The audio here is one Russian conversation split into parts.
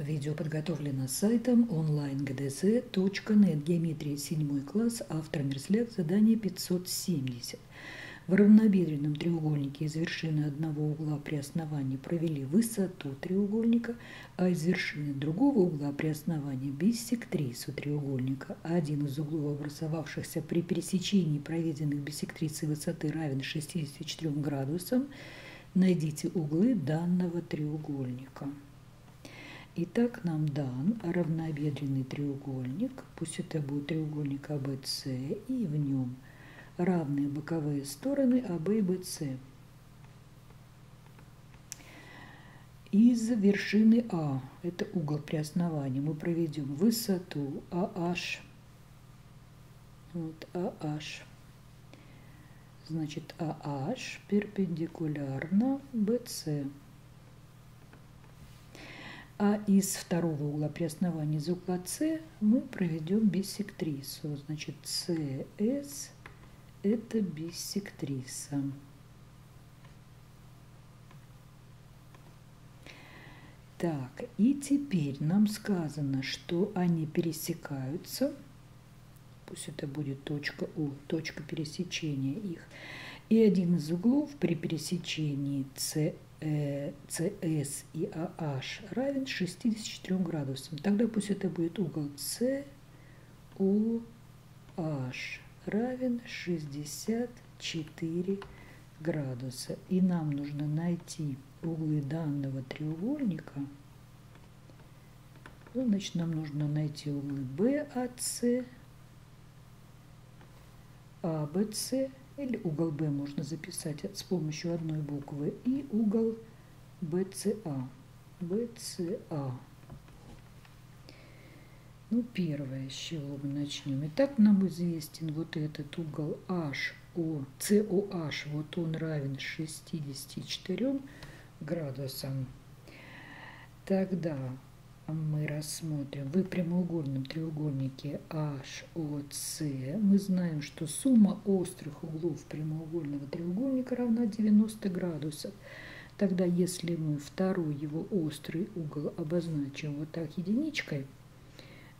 Видео подготовлено сайтом online.gdc.net, геометрия 7 класс, автор Мерсляк, задание 570. В равнобедренном треугольнике из вершины одного угла при основании провели высоту треугольника, а из вершины другого угла при основании биссектрису треугольника. Один из углов, образовавшихся при пересечении проведенных биссектрицей высоты, равен 64 градусам. Найдите углы данного треугольника. Итак, нам дан равнобедренный треугольник, пусть это будет треугольник АВС, и в нем равные боковые стороны АВ и ВС. Из вершины А, это угол при основании, мы проведем высоту АН. Вот АН. Значит, АН перпендикулярно ВС. А из второго угла при основании из угла С мы проведем биссектрису. Значит, СС это биссектриса. Так, и теперь нам сказано, что они пересекаются. Пусть это будет точка О, точка пересечения их. И один из углов при пересечении CS и AH равен 64 градусам. Тогда пусть это будет угол COH равен 64 градуса. И нам нужно найти углы данного треугольника. Ну, значит, нам нужно найти углы BAC, ABC. Или угол B можно записать с помощью одной буквы. И угол BCA. BCA. Ну, первое, с чего мы начнем. Итак, нам известен вот этот угол COH. Вот он равен 64 градусам. Тогда мы рассмотрим в прямоугольном треугольнике HOC. Мы знаем, что сумма острых углов прямоугольного треугольника равна 90 градусов. Тогда, если мы второй его острый угол обозначим вот так единичкой,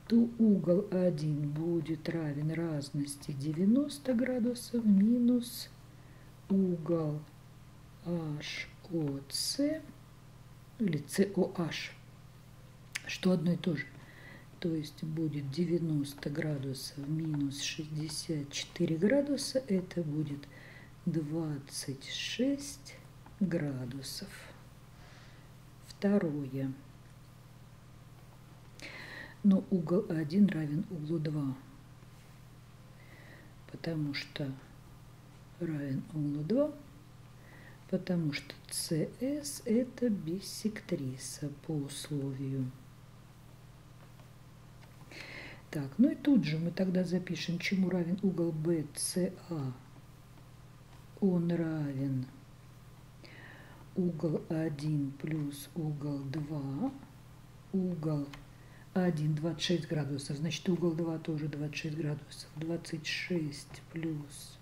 то угол 1 будет равен разности 90 градусов минус угол HOC или COH. Что одно и то же. То есть будет 90 градусов минус 64 градуса. Это будет 26 градусов. Второе. Но угол 1 равен углу 2. Потому что CS это биссектриса по условию. Так, ну и тут же мы тогда запишем, чему равен угол BCA. Он равен угол 1 плюс угол 2. Угол 1 26 градусов, значит угол 2 тоже 26 градусов. 26 плюс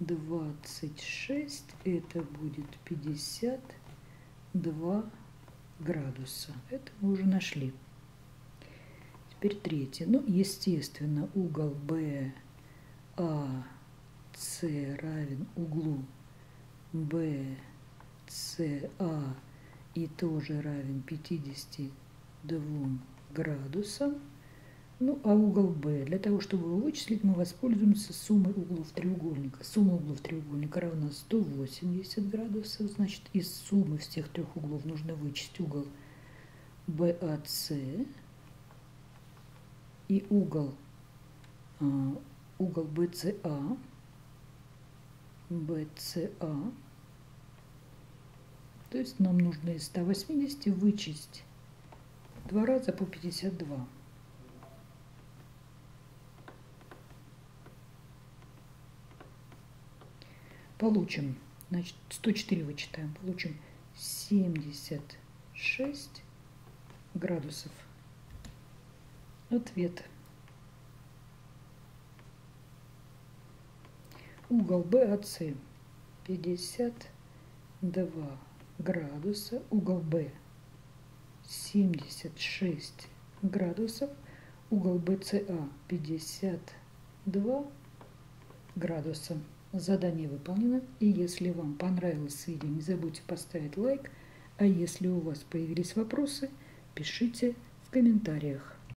26 это будет 52 градуса. Это мы уже нашли. Теперь третье. Ну, естественно, угол BAC равен углу BCA и тоже равен 52 градусам. Ну, а угол B, для того, чтобы его вычислить, мы воспользуемся суммой углов треугольника. Сумма углов треугольника равна 180 градусов. Значит, из суммы всех трех углов нужно вычесть угол BAC. И угол BCA, то есть нам нужно из 180 вычесть 2 раза по 52. Получим, значит, 104 вычитаем, получим 76 градусов. Ответ. Угол BAC 52 градуса, угол 76 градусов, угол БЦА 52 градуса. Задание выполнено. И если вам понравилось видео, не забудьте поставить лайк. А если у вас появились вопросы, пишите в комментариях.